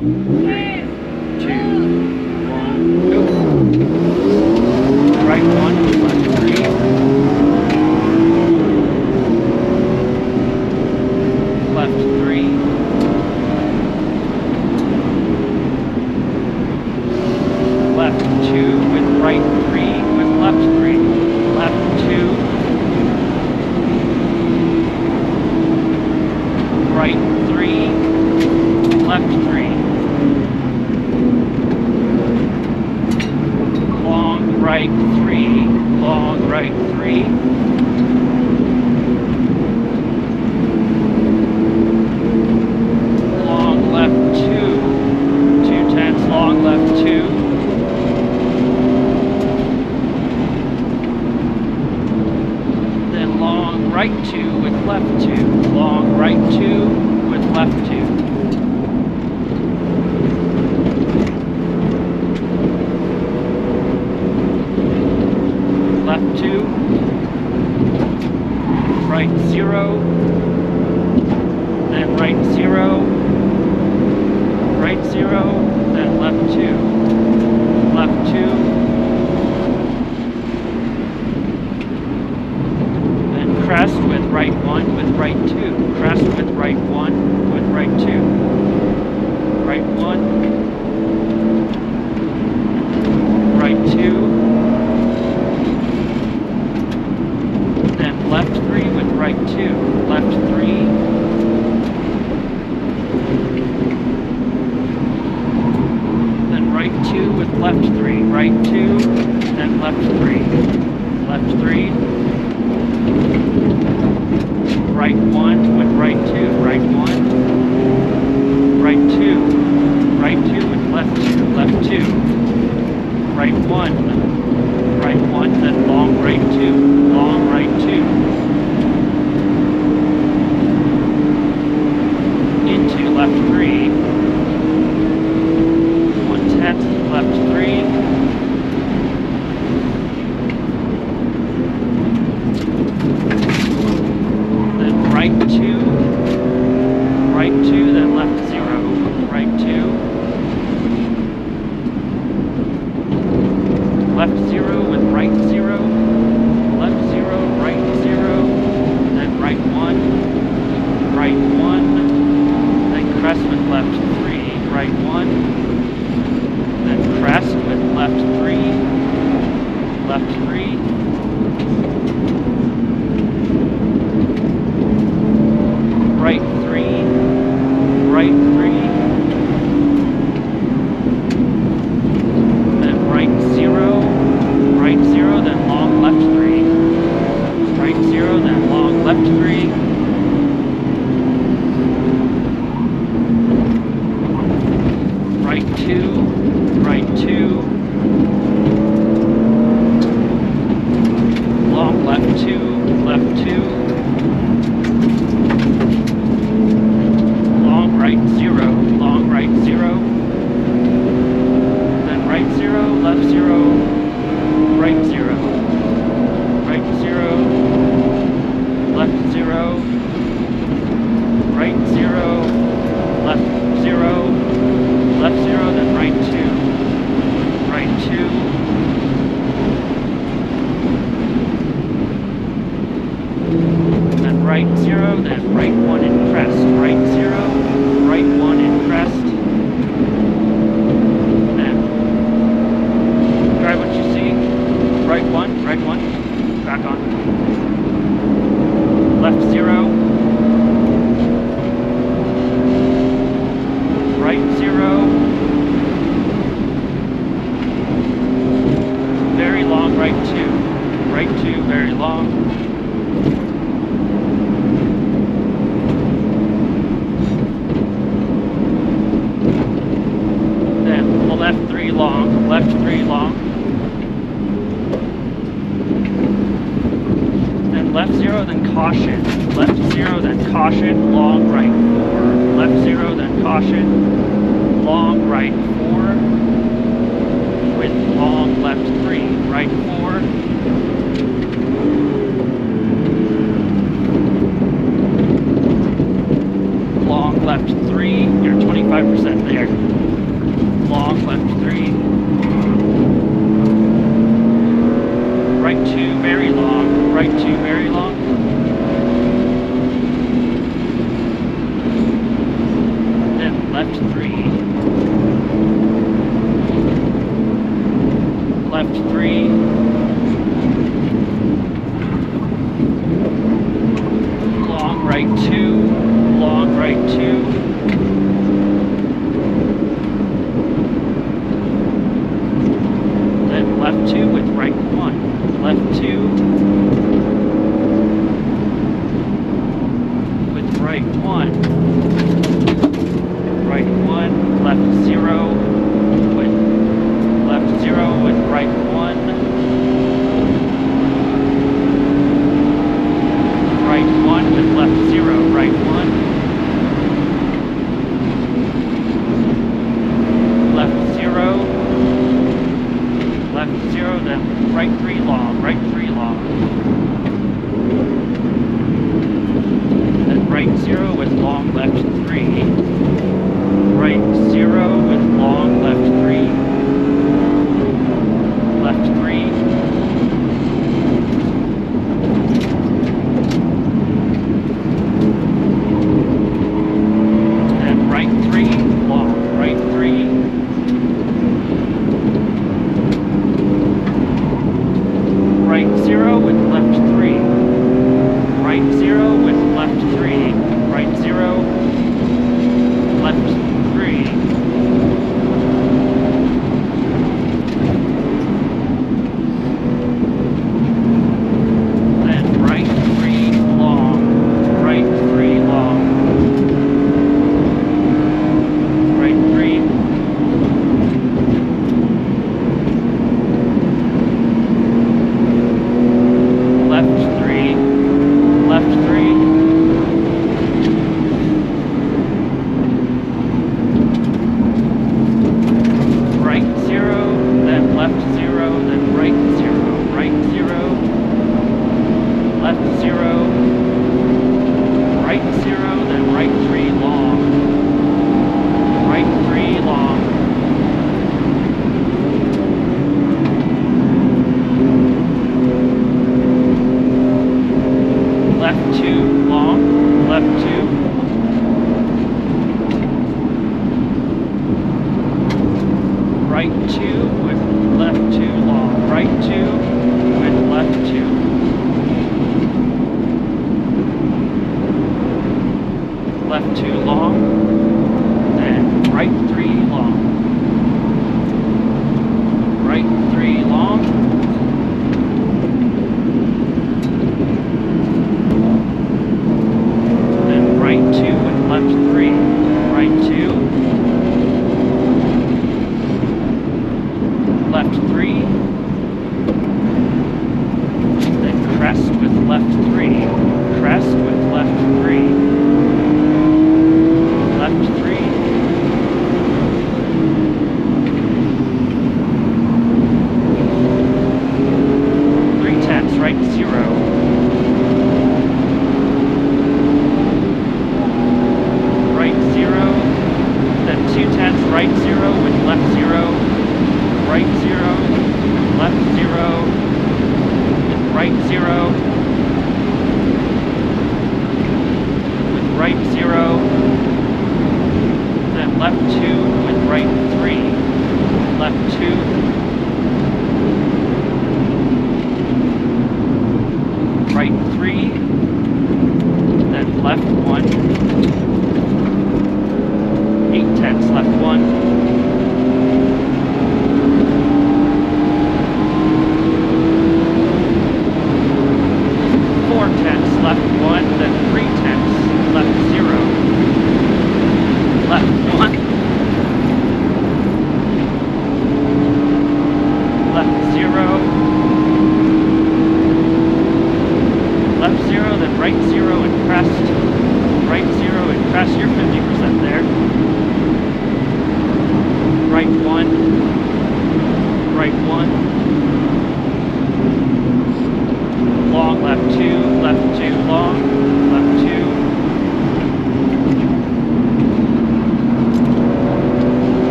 3, 2, 1, go. Right 1, left 3. Left 3. Left 2 with right 3 with left 3. Left 2. Right 3. Left 3. Long right 3. Long right 3. Long left 2. 2 tenths. Long left 2. Then long right 2 with left 2. Long right 2 with left 2. Left 2, right 0, then right 0, right 0, then left 2, left 2, then crest with right 1 with right 2, crest with right 1 with right 2, right 1, right 2, left 3 with right 2, left 3, then right 2 with left 3, right 2, then left 3, left 3, right 1 with right 2, right 1, right 2 with left 2, left 2, right 1, right 1, then long right 2, long right 2, left 3, 1/10, left 3, then right 2, right 2, then left 0, right 2, left 0 with right 0, left 0, right 0, then right 1, right 1, crest with left 3, right 1, then crest with left 3, left 3, right 3, right 3, then right 0, then long left 3, right 0, then long left 3, right 2, long left 2, left 2, long right 0, then right 0, left 0, right 0, right 0, left 0, right 0, left 0, left 0, then right 2, right 2, then right 0, then right 1 and crest, right 0, right 1 and crest, then try what you see, right 1, back on, left 0, right 0, very long right 2, very long, then left 3 long, left 3 long, then left 0, then caution, left 0, then caution, long right 4. Left 0, then caution, long right 4, with long left 3, right 4, long left 3, you're 25% there. left 3, right 2 very long, right 2 very long, then left 3, left 3, long right 2, then left 2 with right 1, left 2 with right 1, right 1, left 0 with left 0 with right 1. Right 1 with left 0, right 1, left 0, then right 3 long, right 3 long, then right 0 with long left 3, right 0 with long left 3,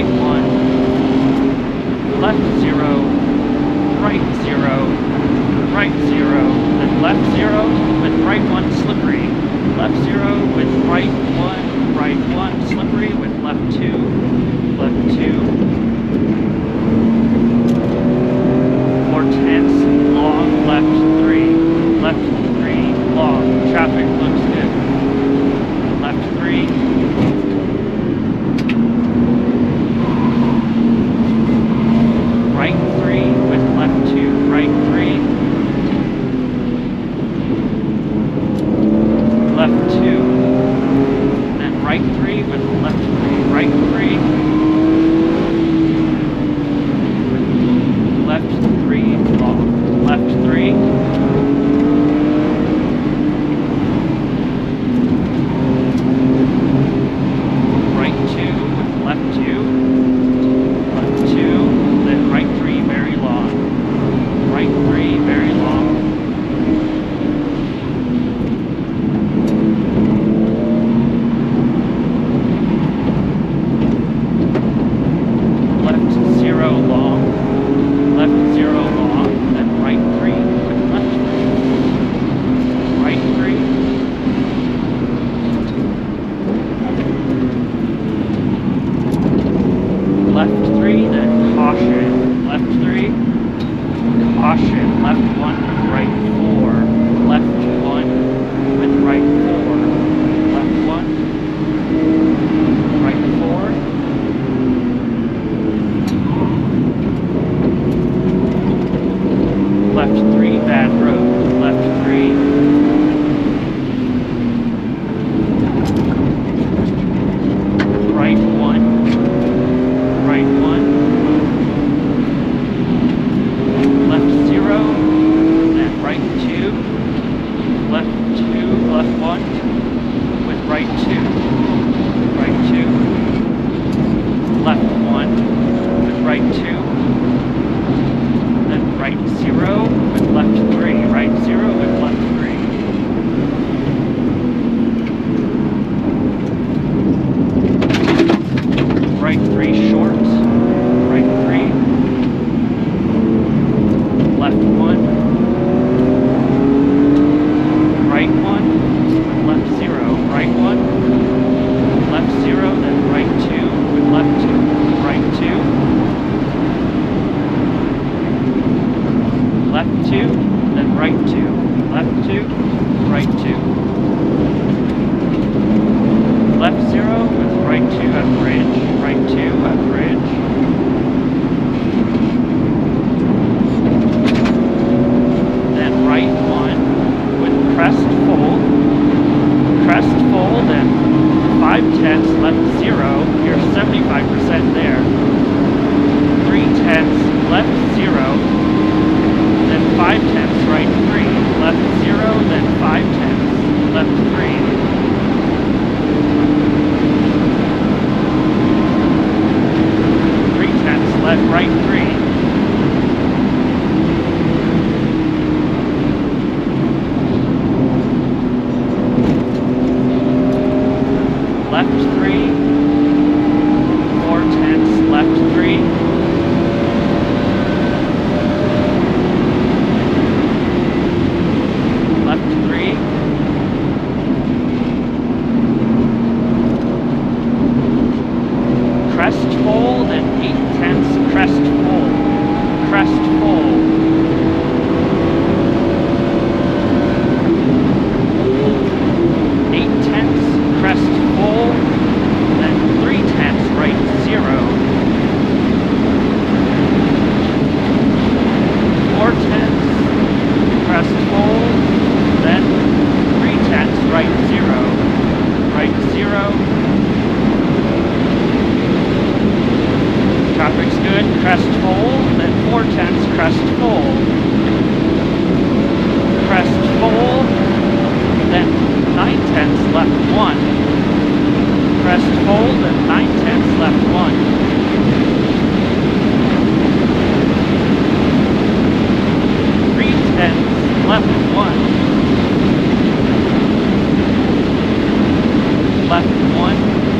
right 1, left 0, right 0, right 0, then left 0 with right 1 slippery, left 0 with right 1 slippery with left 2, left 2, 4/10 long, left 3 long, traffic looks good, left 3, left 1,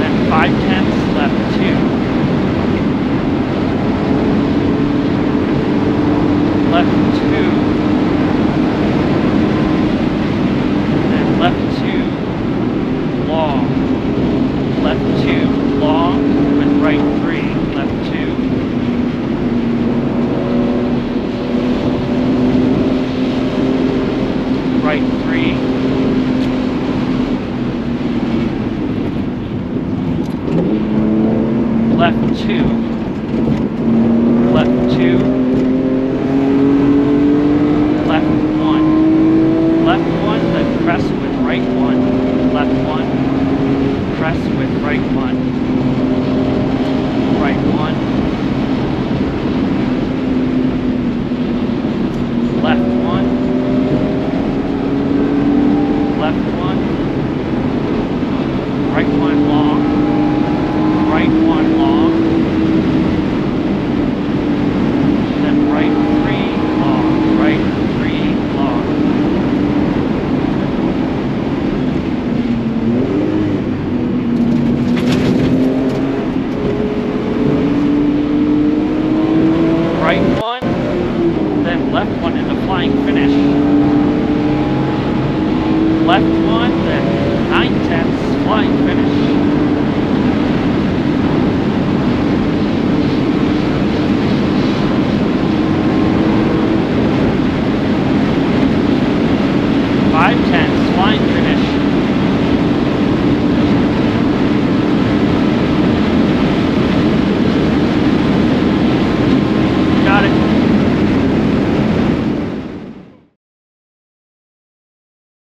then 5/10, left 2, left two, left one, then crest with right one, left one, crest with right one, right one, left one, left one, right one long. Right one long, then right three long, right three long, right one, then left one in the flying finish, left one, then 9/10 flying finish.